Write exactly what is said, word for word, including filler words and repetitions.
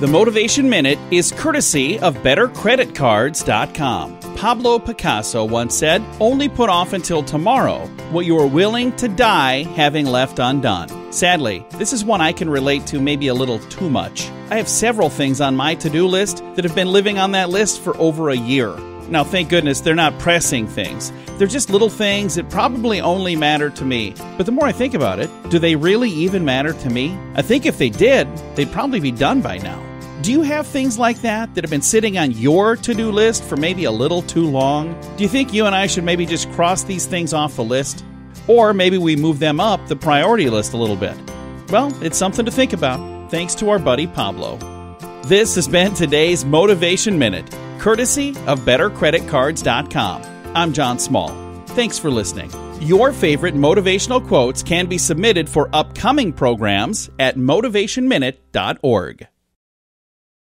The Motivation Minute is courtesy of Better Credit Cards dot com. Pablo Picasso once said, "Only put off until tomorrow what you are willing to die having left undone." Sadly, this is one I can relate to maybe a little too much. I have several things on my to-do list that have been living on that list for over a year. Now, thank goodness they're not pressing things. They're just little things that probably only matter to me. But the more I think about it, do they really even matter to me? I think if they did, they'd probably be done by now. Do you have things like that that have been sitting on your to-do list for maybe a little too long? Do you think you and I should maybe just cross these things off the list? Or maybe we move them up the priority list a little bit? Well, it's something to think about, thanks to our buddy Pablo. This has been today's Motivation Minute, courtesy of Better Credit Cards dot com. I'm John Small. Thanks for listening. Your favorite motivational quotes can be submitted for upcoming programs at Motivation Minute dot org.